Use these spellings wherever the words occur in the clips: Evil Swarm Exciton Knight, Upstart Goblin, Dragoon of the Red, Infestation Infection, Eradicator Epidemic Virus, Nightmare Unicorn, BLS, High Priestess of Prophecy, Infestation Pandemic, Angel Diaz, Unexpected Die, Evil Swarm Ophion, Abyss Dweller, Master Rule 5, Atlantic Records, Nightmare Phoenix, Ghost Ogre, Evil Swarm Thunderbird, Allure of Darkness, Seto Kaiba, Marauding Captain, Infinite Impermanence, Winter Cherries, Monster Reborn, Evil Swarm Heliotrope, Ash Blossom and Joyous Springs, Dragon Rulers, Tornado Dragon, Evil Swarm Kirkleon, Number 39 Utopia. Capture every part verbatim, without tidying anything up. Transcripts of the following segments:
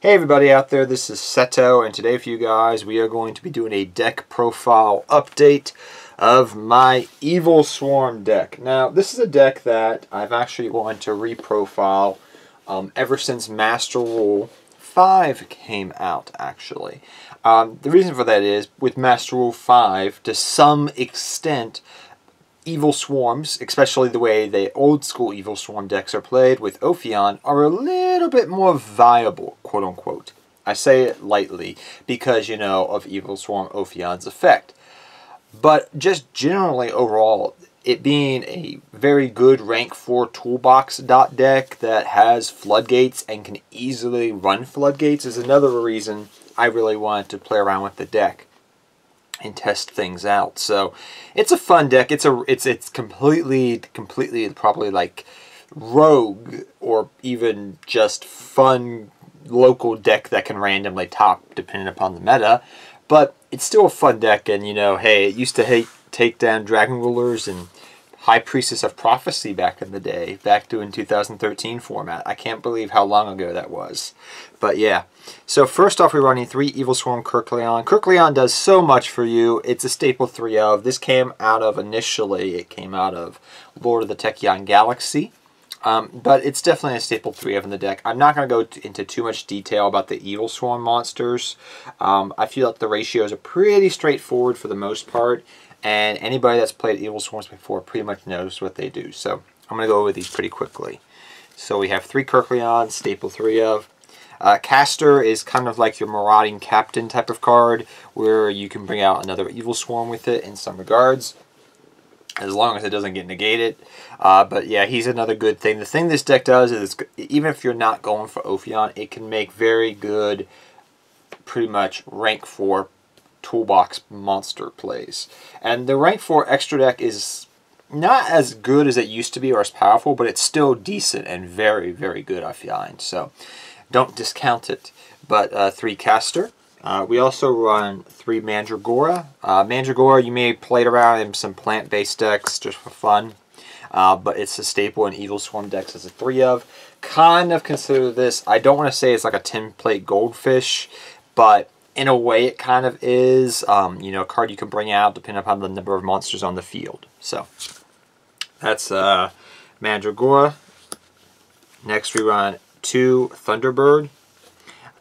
Hey everybody out there, this is Seto, and today for you guys we are going to be doing a deck profile update of my Evil Swarm deck. Now this is a deck that I've actually wanted to reprofile um, ever since Master Rule five came out actually. Um, the reason for that is with Master Rule five, to some extent, Evil Swarms, especially the way the old school Evil Swarm decks are played with Ophion, are a little bit more viable, quote unquote. I say it lightly because, you know, of Evil Swarm Ophion's effect. But just generally overall, it being a very good rank four toolbox dot deck that has floodgates and can easily run floodgates is another reason I really wanted to play around with the deck and test things out. So it's a fun deck. It's a it's it's completely completely probably like rogue or even just fun local deck that can randomly top depending upon the meta. But it's still a fun deck, and you know, hey, it used to hate, take down Dragon Rulers and High Priestess of Prophecy back in the day, back to in two thousand thirteen format. I can't believe how long ago that was. But yeah, so first off we're running three Evil Swarm Kirkleon. Kirkleon does so much for you. It's a staple three of. This came out of, initially, it came out of Lord of the Tachyon Galaxy. Um, but it's definitely a staple three of in the deck. I'm not going to go into too much detail about the Evil Swarm monsters. Um, I feel like the ratios are pretty straightforward for the most part. And anybody that's played Evil Swarms before pretty much knows what they do. So I'm going to go over these pretty quickly. So we have three Kirkleon, staple three of. Uh, Caster is kind of like your Marauding Captain type of card, where you can bring out another Evil Swarm with it in some regards, as long as it doesn't get negated. Uh, but yeah, he's another good thing. The thing this deck does is, even if you're not going for Ophion, it can make very good, pretty much, rank four toolbox monster plays. And the rank four extra deck is not as good as it used to be or as powerful, but it's still decent and very, very good, I find. So don't discount it. But uh, three Caster. Uh, we also run three Mandragora. Uh, Mandragora, you may play it around in some plant-based decks just for fun, uh, but it's a staple in Evil Swarm decks as a three of. Kind of consider this, I don't want to say it's like a ten plate goldfish, but in a way, it kind of is, um, you know, a card you can bring out depending upon the number of monsters on the field. So, that's uh, Mandragora. Next, we run two Thunderbird.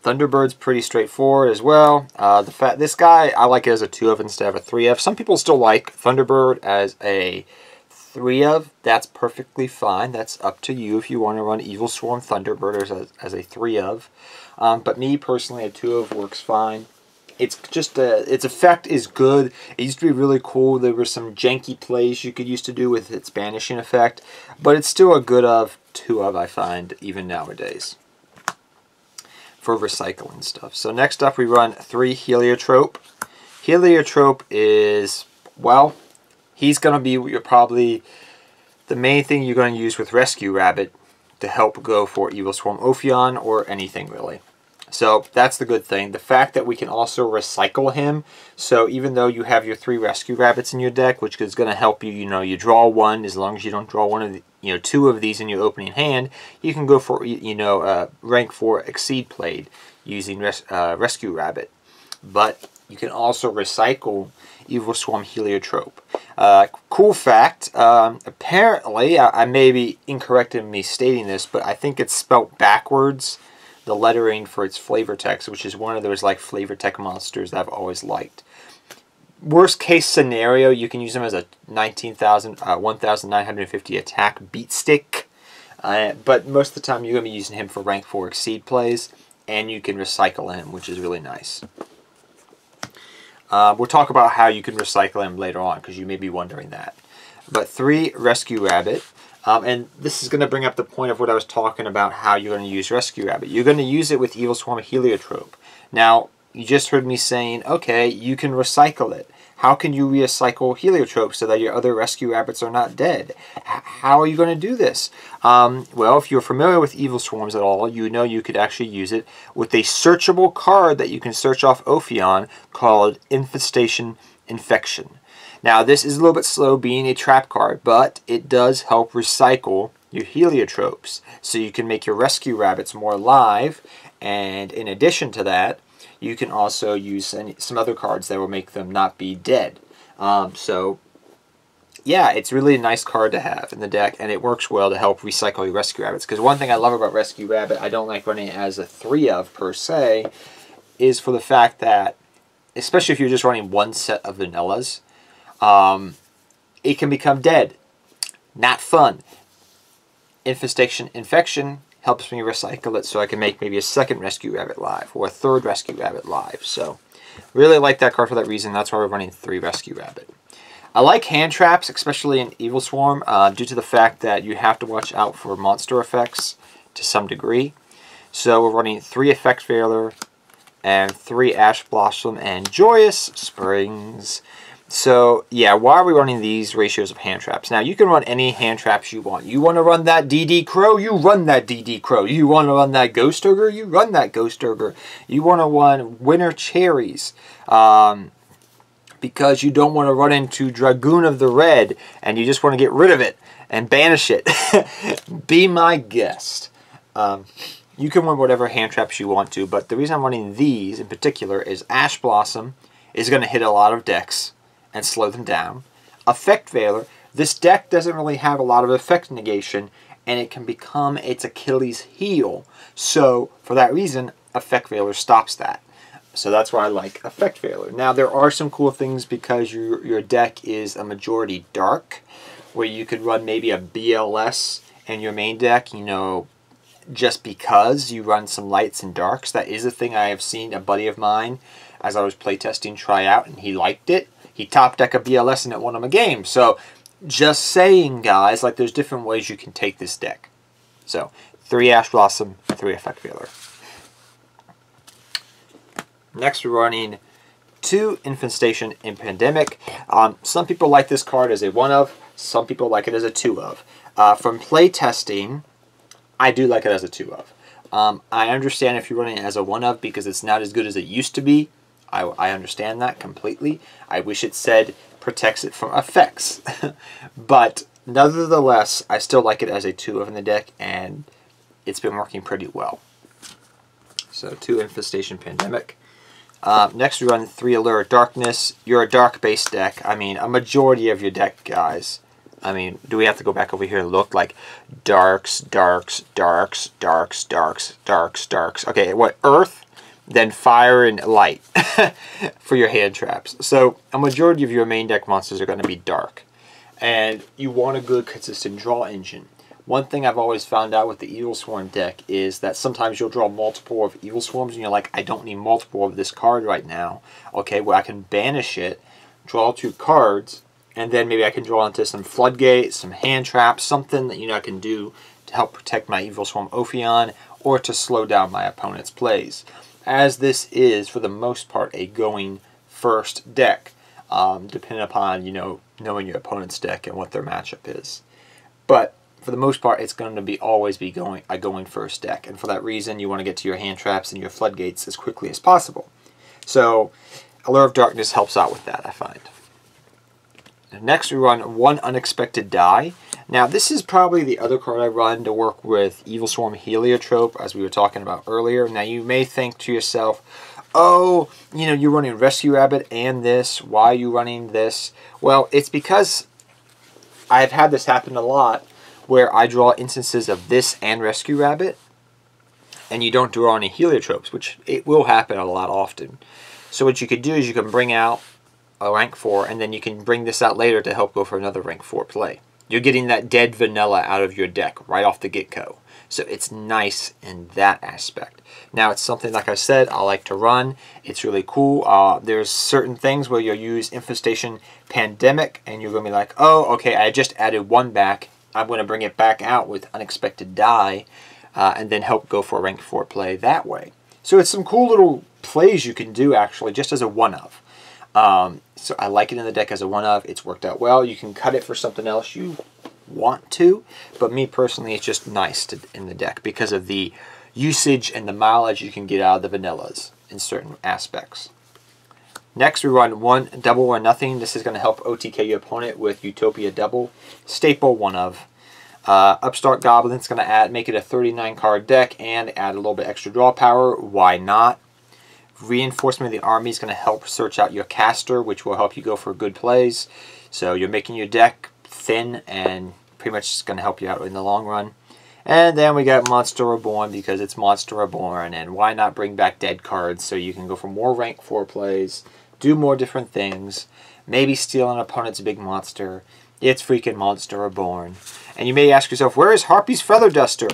Thunderbird's pretty straightforward as well. Uh, the fact this guy, I like it as a two of instead of a three of. Some people still like Thunderbird as a three of. That's perfectly fine. That's up to you if you want to run Evil Swarm Thunderbird as, as a three of. Um, but me personally, a two of works fine. It's just a, its effect is good. It used to be really cool. There were some janky plays you could used to do with its banishing effect, but it's still a good of two of, I find, even nowadays, for recycling stuff. So next up, we run three Heliotrope. Heliotrope is, well, he's going to be your probably the main thing you're going to use with Rescue Rabbit to help go for Evil Swarm Ophion or anything really. So that's the good thing. The fact that we can also recycle him, so even though you have your three Rescue Rabbits in your deck, which is going to help you, you know, you draw one, as long as you don't draw one of the, you know, two of these in your opening hand, you can go for, you know, uh, rank four exceed played using res uh, Rescue Rabbit. But you can also recycle Evil Swarm Heliotrope. Uh, cool fact, um, apparently, I, I may be incorrect in me stating this, but I think it's spelt backwards, the lettering for its flavor text, which is one of those like flavor tech monsters that I've always liked. Worst case scenario, you can use them as a nineteen thousand, uh, nineteen fifty attack beat stick, uh, but most of the time you're going to be using him for rank four exceed plays, and you can recycle him, which is really nice. Uh, we'll talk about how you can recycle him later on, because you may be wondering that. But three Rescue Rabbit. Um, and this is going to bring up the point of what I was talking about, how you're going to use Rescue Rabbit. You're going to use it with Evil Swarm Heliotrope. Now, you just heard me saying, okay, you can recycle it. How can you recycle Heliotrope so that your other Rescue Rabbits are not dead? H how are you going to do this? Um, well, if you're familiar with Evil Swarms at all, you know you could actually use it with a searchable card that you can search off Ophion called Infestation Infection. Now, this is a little bit slow being a trap card, but it does help recycle your Heliotropes, so you can make your Rescue Rabbits more alive, and in addition to that, you can also use some other cards that will make them not be dead. Um, so, yeah, it's really a nice card to have in the deck, and it works well to help recycle your Rescue Rabbits, because one thing I love about Rescue Rabbit, I don't like running it as a three of per se, is for the fact that, especially if you're just running one set of vanillas, um, it can become dead. Not fun. Infestation Infection helps me recycle it so I can make maybe a second Rescue Rabbit live or a third Rescue Rabbit live. So really like that card for that reason. That's why we're running three Rescue Rabbit. I like hand traps, especially in Evil Swarm, uh, due to the fact that you have to watch out for monster effects to some degree. So we're running three Effect Veiler and three Ash Blossom and Joyous Springs. So, yeah, why are we running these ratios of hand traps? Now, you can run any hand traps you want. You want to run that D D Crow? You run that D D Crow. You want to run that Ghost Ogre? You run that Ghost Ogre. You want to run Winter Cherries um, because you don't want to run into Dragoon of the Red and you just want to get rid of it and banish it. Be my guest. Um, you can run whatever hand traps you want to, but the reason I'm running these in particular is Ash Blossom is going to hit a lot of decks and slow them down. Effect Veiler, this deck doesn't really have a lot of effect negation, and it can become its Achilles heel. So, for that reason, Effect Veiler stops that. So that's why I like Effect Veiler. Now, there are some cool things because your, your deck is a majority dark, where you could run maybe a B L S in your main deck, you know, just because you run some lights and darks. That is a thing I have seen a buddy of mine, as I was playtesting, try out, and he liked it. He top deck a B L S and it won him a game. So, just saying, guys, like there's different ways you can take this deck. So, three Ash Blossom, three Effect Veiler. Next, we're running two Infestation in Pandemic. Um, some people like this card as a one of. Some people like it as a two of. Uh, from playtesting, I do like it as a two of. Um, I understand if you're running it as a one of because it's not as good as it used to be. I, I understand that completely. I wish it said protects it from effects. But nonetheless, I still like it as a two of in the deck, and it's been working pretty well. So two Infestation Pandemic. Uh, next we run three Allure of Darkness. You're a dark-based deck. I mean, a majority of your deck, guys. I mean, do we have to go back over here and look like darks, darks, darks, darks, darks, darks, darks. Okay, what? Earth? Then fire and light for your hand traps. So a majority of your main deck monsters are going to be dark. And you want a good consistent draw engine. One thing I've always found out with the Evil Swarm deck is that sometimes you'll draw multiple of Evil Swarms and you're like, I don't need multiple of this card right now. Okay, well I can banish it, draw two cards, and then maybe I can draw into some floodgates, some hand traps, something that you know I can do to help protect my Evil Swarm Ophion or to slow down my opponent's plays. As this is, for the most part, a going first deck, um, depending upon, you know, knowing your opponent's deck and what their matchup is. But for the most part, it's going to be always be going a going first deck. And for that reason, you want to get to your hand traps and your floodgates as quickly as possible. So Allure of Darkness helps out with that, I find. And next, we run one Unexpected Die. Now, this is probably the other card I run to work with Evil Swarm Heliotrope, as we were talking about earlier. Now, you may think to yourself, oh, you know, you're running Rescue Rabbit and this. Why are you running this? Well, it's because I've had this happen a lot where I draw instances of this and Rescue Rabbit, and you don't draw any Heliotropes, which it will happen a lot often. So what you could do is you can bring out a rank four, and then you can bring this out later to help go for another rank four play. You're getting that dead vanilla out of your deck right off the get-go. So it's nice in that aspect. Now, it's something, like I said, I like to run. It's really cool. Uh, there's certain things where you'll use Infestation Pandemic, and you're going to be like, oh, okay, I just added one back. I'm going to bring it back out with Unexpected Die, uh, and then help go for a rank four play that way. So it's some cool little plays you can do, actually, just as a one-of. Um, so I like it in the deck as a one-of. It's worked out well. You can cut it for something else you want to, but me personally, it's just nice to, in the deck because of the usage and the mileage you can get out of the vanillas in certain aspects. Next, we run one Double or Nothing. This is going to help O T K your opponent with Utopia Double. Staple one-of. Uh, Upstart Goblin is going to add, make it a thirty-nine card deck and add a little bit extra draw power. Why not? Reinforcement of the Army is going to help search out your caster, which will help you go for good plays. So you're making your deck thin and pretty much it's going to help you out in the long run. And then we got Monster Reborn because it's Monster Reborn, and why not bring back dead cards so you can go for more rank four plays, do more different things, maybe steal an opponent's big monster. It's freaking Monster Reborn. And you may ask yourself, where is Harpy's Feather Duster?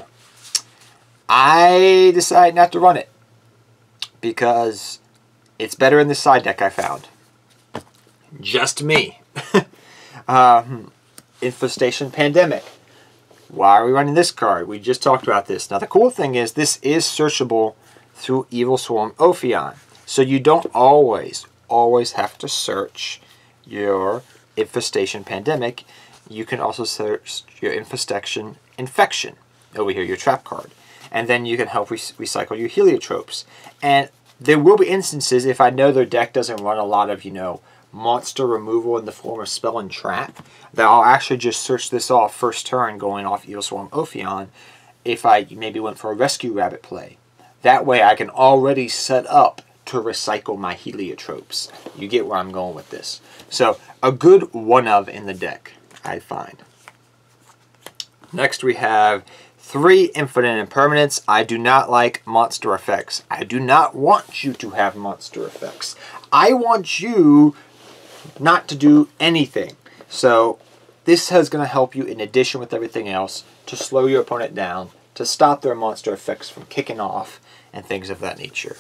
I decided not to run it because it's better in the side deck I found. Just me. um, Infestation Pandemic. Why are we running this card? We just talked about this. Now the cool thing is this is searchable through Evil Swarm Ophion. So you don't always, always have to search your Infestation Pandemic. You can also search your Infestation Infection over here, your trap card. And then you can help re recycle your Heliotropes. And there will be instances, if I know their deck doesn't run a lot of, you know, monster removal in the form of spell and trap, that I'll actually just search this off first turn going off Evil Swarm Ophion if I maybe went for a Rescue Rabbit play. That way I can already set up to recycle my Heliotropes. You get where I'm going with this. So a good one of in the deck, I find. Next we have three Infinite Impermanence. I do not like monster effects. I do not want you to have monster effects. I want you not to do anything. So this is going to help you, in addition with everything else, to slow your opponent down, to stop their monster effects from kicking off, and things of that nature.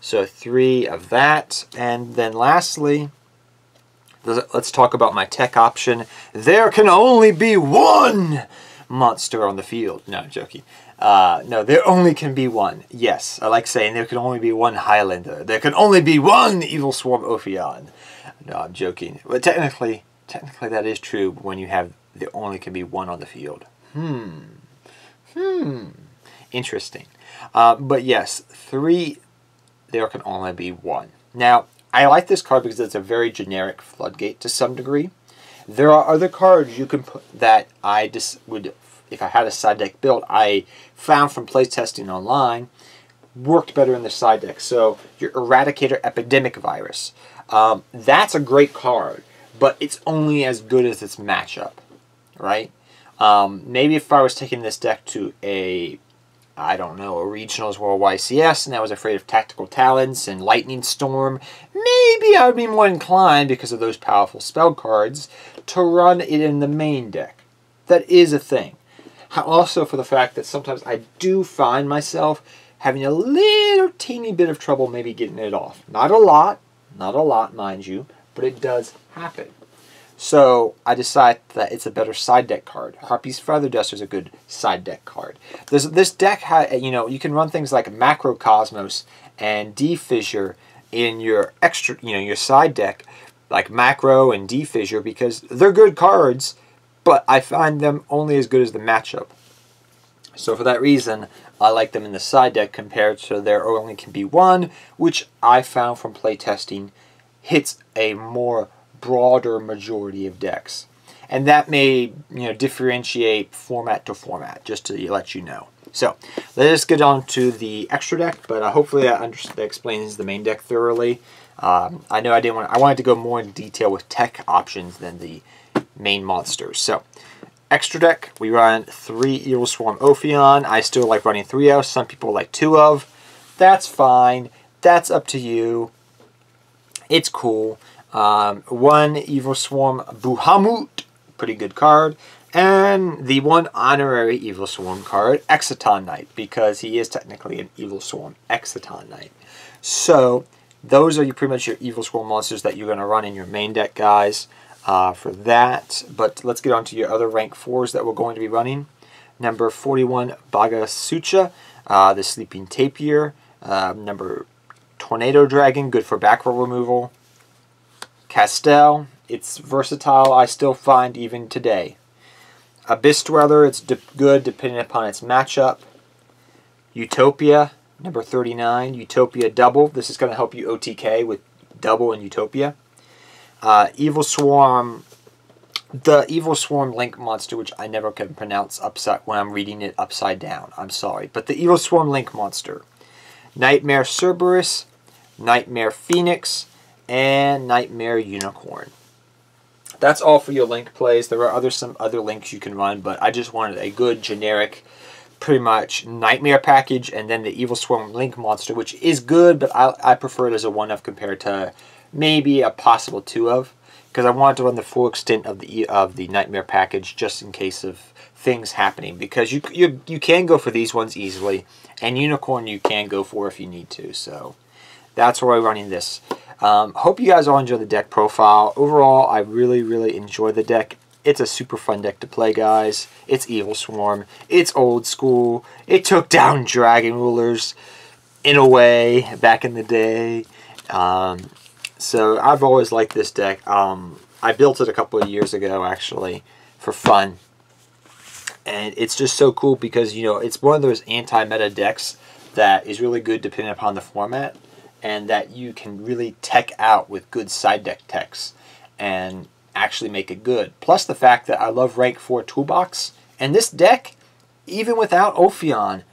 So three of that. And then lastly, let's talk about my tech option. There can only be one monster on the field. No, I'm joking. Uh, no, there only can be one. Yes, I like saying there can only be one Highlander. There can only be one Evil Swarm Ophion. No, I'm joking. But technically, technically that is true when you have there only can be one on the field. Hmm. Hmm. Interesting. Uh, but yes, three... There can only be one. Now, I like this card because it's a very generic floodgate to some degree. There are other cards you can put that I just would, if I had a side deck built, I found from playtesting online, worked better in the side deck. So your Eradicator Epidemic Virus. Um, that's a great card, but it's only as good as its matchup, right? Um, maybe if I was taking this deck to a... I don't know, a Regionals World Y C S, and I was afraid of Tactical Talents and Lightning Storm, maybe I would be more inclined, because of those powerful spell cards, to run it in the main deck. That is a thing. Also for the fact that sometimes I do find myself having a little teeny bit of trouble maybe getting it off. Not a lot, not a lot, mind you, but it does happen. So I decide that it's a better side deck card. Harpy's Feather Duster is a good side deck card. This, this deck, you know, you can run things like Macrocosmos and D-Fissure in your extra, you know, your side deck, like Macro and D-Fissure, because they're good cards, but I find them only as good as the matchup. So for that reason, I like them in the side deck compared to there only can be one, which I found from playtesting hits a more broader majority of decks, and that may, you know, differentiate format to format, just to let you know. So let's get on to the extra deck, but uh, hopefully that, that explains the main deck thoroughly. um, I know I didn't want I wanted to go more in detail with tech options than the main monsters. So extra deck, we run three Evil Swarm Ophion. I still like running three of, some people like two of. That's fine, that's up to you, it's cool. Um, one Evil Swarm Buhamut, pretty good card, and the one honorary Evil Swarm card, Exciton Knight, because he is technically an Evil Swarm Exciton Knight. So those are you pretty much your Evil Swarm monsters that you're going to run in your main deck, guys, uh, for that. But let's get on to your other rank fours that we're going to be running. Number forty-one, Bagasucha, uh, the Sleeping Tapir. Uh, number Tornado Dragon, good for back row removal. Castel, it's versatile, I still find even today. Abyss Dweller, it's de good depending upon its matchup. Utopia, number thirty-nine, Utopia Double. This is going to help you O T K with Double and Utopia. Uh, Evil Swarm The Evil Swarm Link monster, which I never can pronounce upside when I'm reading it upside down. I'm sorry. But the Evil Swarm Link monster. Nightmare Cerberus, Nightmare Phoenix, and Nightmare Unicorn. That's all for your Link plays. There are other some other Links you can run, but I just wanted a good generic, pretty much Nightmare package, and then the Evil Swarm Link monster, which is good, but I, I prefer it as a one-of compared to maybe a possible two-of. Because I wanted to run the full extent of the of the Nightmare package just in case of things happening. Because you you you can go for these ones easily, and Unicorn you can go for if you need to. So that's why I'm running this. Um, hope you guys all enjoy the deck profile. Overall, I really really enjoy the deck. It's a super fun deck to play, guys. It's Evil Swarm. It's old school. It took down Dragon Rulers in a way back in the day. Um, So I've always liked this deck. Um, I built it a couple of years ago, actually, for fun. And it's just so cool because, you know, it's one of those anti-meta decks that is really good depending upon the format. And that you can really tech out with good side deck techs and actually make it good. Plus the fact that I love rank four Toolbox. And this deck, even without Ophion,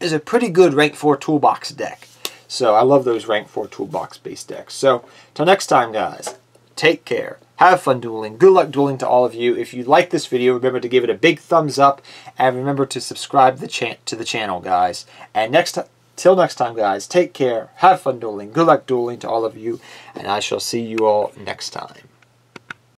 is a pretty good rank four Toolbox deck. So I love those rank four Toolbox-based decks. So, till next time, guys, take care. Have fun dueling. Good luck dueling to all of you. If you like this video, remember to give it a big thumbs up. And remember to subscribe the cha to the channel, guys. And next till next time, guys, take care. Have fun dueling. Good luck dueling to all of you. And I shall see you all next time.